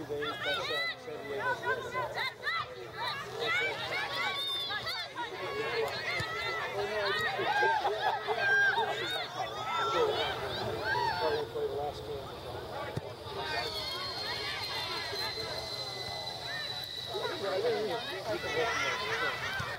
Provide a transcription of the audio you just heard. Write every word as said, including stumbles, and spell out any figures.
I think